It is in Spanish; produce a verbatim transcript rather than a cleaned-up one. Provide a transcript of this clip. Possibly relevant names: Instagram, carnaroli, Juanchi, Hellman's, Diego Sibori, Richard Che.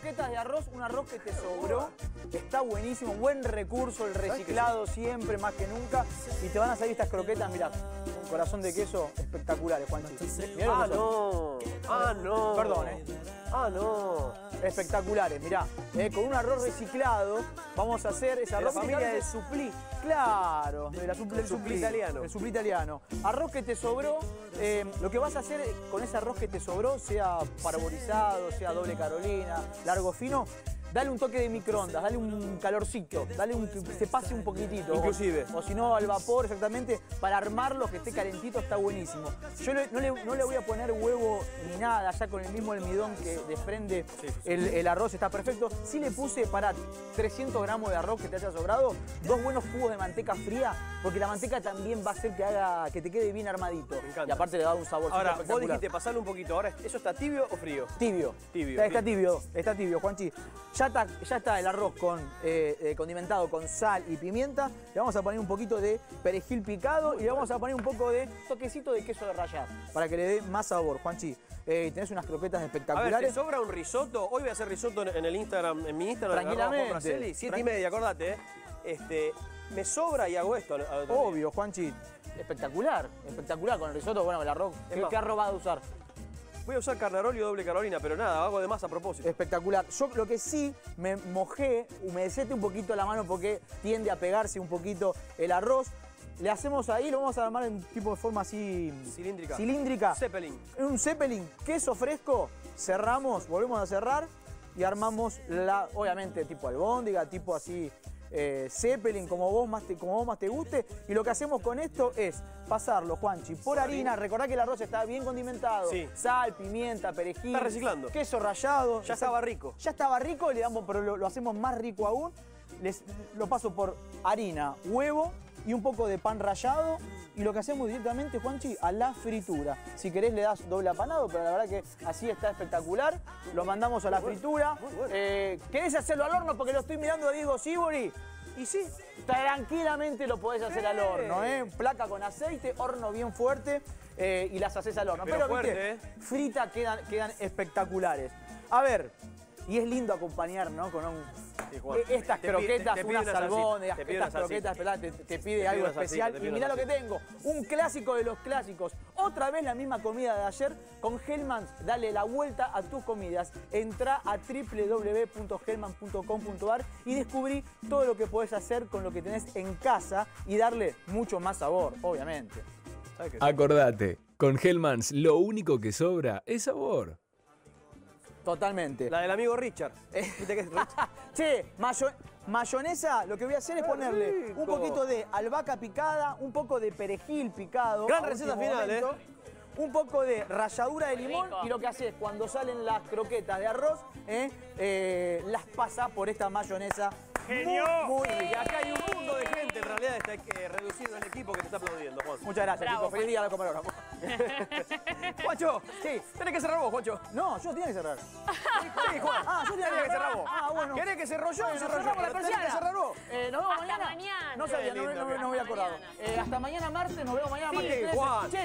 Croquetas de arroz, un arroz que te sobró, está buenísimo, buen recurso, el reciclado siempre, más que nunca. Y te van a salir estas croquetas, mirá, con corazón de queso espectaculares, Juanchi. Ah, no, ah, no. Perdón, eh. Ah, no. Espectaculares, mirá. Eh, con un arroz reciclado vamos a hacer esa arroz familia de suplí. Claro, de la supl el suplí italiano. El suplí italiano. Arroz que te sobró, eh, lo que vas a hacer con ese arroz que te sobró, sea parborizado, sea doble carolina, largo fino, dale un toque de microondas, dale un calorcito, dale un, que se pase un poquitito. Inclusive. O, o si no, al vapor, exactamente, para armarlo, que esté calentito, está buenísimo. Yo le, no, le, no le voy a poner huevo ni nada, ya con el mismo almidón que desprende sí, sí, sí. El, el arroz, está perfecto. Sí le puse para trescientos gramos de arroz que te haya sobrado, dos buenos cubos de manteca fría, porque la manteca también va a hacer que haga que te quede bien armadito. Me encanta. Y aparte le da un sabor ahora, espectacular. Ahora, vos dijiste pasarlo un poquito. Ahora, ¿eso está tibio o frío? Tibio. Tibio. Está, está tibio, está tibio, Juanchi. Ya Ya está, ya está el arroz con, eh, eh, condimentado con sal y pimienta. Le vamos a poner un poquito de perejil picado y le vamos a poner un poco de toquecito de queso de rallar para que le dé más sabor, Juanchi. Eh, tenés unas croquetas espectaculares. A ver, ¿te sobra un risotto? Hoy voy a hacer risotto en el Instagram, en mi Instagram. Tranquilamente. Siete y media, acordate. Eh. Este, me sobra y hago esto. Al otro Obvio, día. Juanchi. Espectacular, espectacular con el risotto. Bueno, el arroz. ¿Qué, qué arroz vas a usar? Voy a usar carnaroli o doble carolina, pero nada, hago de más a propósito. Espectacular. Yo lo que sí, me mojé, humedecete un poquito la mano porque tiende a pegarse un poquito el arroz. Le hacemos ahí, lo vamos a armar en tipo de forma así... Cilíndrica. Cilíndrica. Zeppelin. Un zeppelin, queso fresco, cerramos, volvemos a cerrar y armamos la, obviamente, tipo albóndiga, tipo así... Eh, zeppelin, como vos, más te, como vos más te guste. Y lo que hacemos con esto es pasarlo, Juanchi, por harina. Recordá que el arroz está bien condimentado. Sí. Sal, pimienta, perejil. Está reciclando. Queso rallado. Ya estaba rico. Ya estaba rico, le damos, pero lo, lo hacemos más rico aún. Les, lo paso por harina, huevo y un poco de pan rallado. Y lo que hacemos directamente, Juanchi, a la fritura. Si querés le das doble apanado, pero la verdad que así está espectacular. Lo mandamos a la fritura. Eh, ¿Querés hacerlo al horno? Porque lo estoy mirando a Diego Sibori. Y sí, tranquilamente lo podés hacer al horno, ¿eh? Placa con aceite, horno bien fuerte eh, y las hacés al horno. Pero, pero fuerte, ¿viste? Frita quedan, quedan espectaculares. A ver, y es lindo acompañar, ¿no? Con un... Estas te croquetas, te, te unas albóndigas, estas croquetas, te, te, te pide algo especial. Así, y mirá lo que tengo, un clásico de los clásicos. Otra vez la misma comida de ayer con Hellman's. Dale la vuelta a tus comidas. Entrá a w w w punto hellman punto com punto ar y descubrí todo lo que podés hacer con lo que tenés en casa y darle mucho más sabor, obviamente. Acordate, con Hellman's lo único que sobra es sabor. Totalmente. La del amigo Richard. ¿Viste qué es Richard? Che, mayo, mayonesa, lo que voy a hacer es ponerle rico. Un poquito de albahaca picada, un poco de perejil picado. Gran receta final, ¿eh? Un poco de ralladura de limón y lo que haces cuando salen las croquetas de arroz, ¿eh? Eh, las pasas por esta mayonesa. ¡Genio! Muy, muy rica. Acá hay un mundo de gente, en realidad, está eh, reducido el equipo que te está aplaudiendo, Juan. Muchas gracias, bravo, equipo. Feliz día a la comedora. Juancho, sí, tenés que cerrar vos, Juancho. No, yo tenía que cerrar. Sí, Juan. Ah, yo tenía que cerrar vos. Ah, bueno. ¿Querés que cerró yo? Bueno, cerramos yo, la persiana. Cerrar vos. Eh, nos vemos hasta mañana. mañana. No sabía, no, no, no me había acordado. Eh, hasta mañana martes, nos vemos mañana sí, martes. Juan.